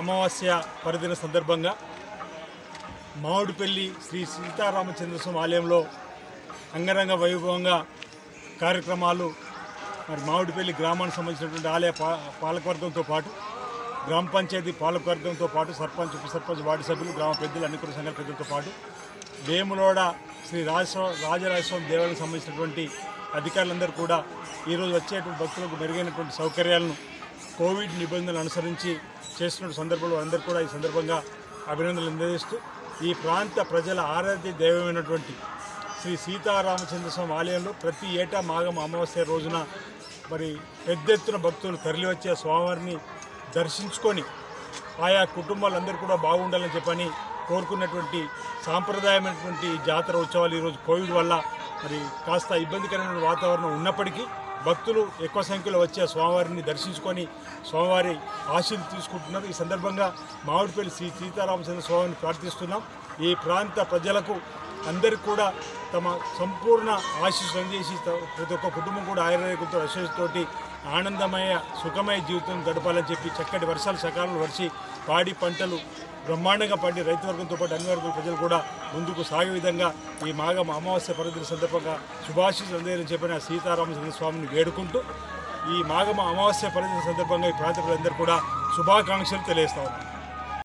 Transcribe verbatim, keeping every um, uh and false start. అమావాస్య పరిదిన సందర్భంగా మామిడిపల్లి శ్రీ సీతారామచంద్ర స్వామి ఆలయంలో అంగరంగ వైభవంగా కార్యక్రమాలు మరి మామిడిపల్లి గ్రామానికి సంబంధించినటువంటి ఆలయ పాలకవర్గంతో పాటు గ్రామ పంచాయతీ పాలకవర్గంతో పాటు సర్పంచ్ ఉప సర్పంచ్ వార్డు సభ్యులు గ్రామ పెద్దలు అన్ని కుల సంఘాల పెద్దలతో పాటు వేములోడ శ్రీ రాజస్వ రాజరాజస్వామి దేవాలయానికి సంబంధించినటువంటి అధికారులందరూ కూడా ఈరోజు వచ్చేటువంటి భక్తులకు మెరుగైనటువంటి సౌకర్యాలను కోవిడ్ నిబంధనలు అనుసరించి చేస్తున్న సందర్భంలో అందరూ కూడా ఈ సందర్భంగా అభినందనలు అందజేస్తూ ఈ ప్రాంత ప్రజల ఆరాధ్య దైవమైనటువంటి శ్రీ సీతారామచంద్ర స్వామి ఆలయంలో ప్రతి ఏటా మాఘం అమావాస్య రోజున మరి పెద్ద ఎత్తున భక్తులు తరలివచ్చి ఆ స్వామివారిని దర్శించుకొని ఆయా కుటుంబాలందరూ కూడా బాగుండాలని చెప్పని కోరుకున్నటువంటి సాంప్రదాయమైనటువంటి జాతర ఉత్సవాలు ఈరోజు కోవిడ్ వల్ల మరి కాస్త ఇబ్బందికరమైన వాతావరణం ఉన్నప్పటికీ భక్తులు ఎక్కువ సంఖ్యలో వచ్చే స్వామివారిని దర్శించుకొని స్వామివారి ఆశీర్వాదం తీసుకుంటున్నారు. ఈ సందర్భంగా మామిడిపల్లి శ్రీ సీతారామచంద్ర స్వామిని ప్రార్థిస్తున్నాం. ఈ ప్రాంత ప్రజలకు అందరికీ కూడా తమ సంపూర్ణ ఆశీస్సులు అందజేసి ప్రతి ఒక్క కుటుంబం కూడా ఆయురారోగ్యంతో ఆశీస్సులతోటి ఆనందమయ సుఖమయ జీవితం గడపాలని చెప్పి చక్కటి వర్షాలు సకాలంలో వర్షి పాడి పంటలు బ్రహ్మాండంగా పండి రైతు వర్గంతో పాటు అన్ని వర్గాల ప్రజలు కూడా ముందుకు సాగే విధంగా ఈ మాఘ అమావాస్య పర్వదిన సందర్భంగా శుభాశీస్సులు అందజేయాలని చెప్పిన సీతారామచంద్ర స్వామిని వేడుకుంటూ ఈ మాఘ అమావాస్య పర్వదిన సందర్భంగా ఈ ప్రాంత ప్రజలందరూ కూడా శుభాకాంక్షలు తెలియజేస్తా ఉన్నారు.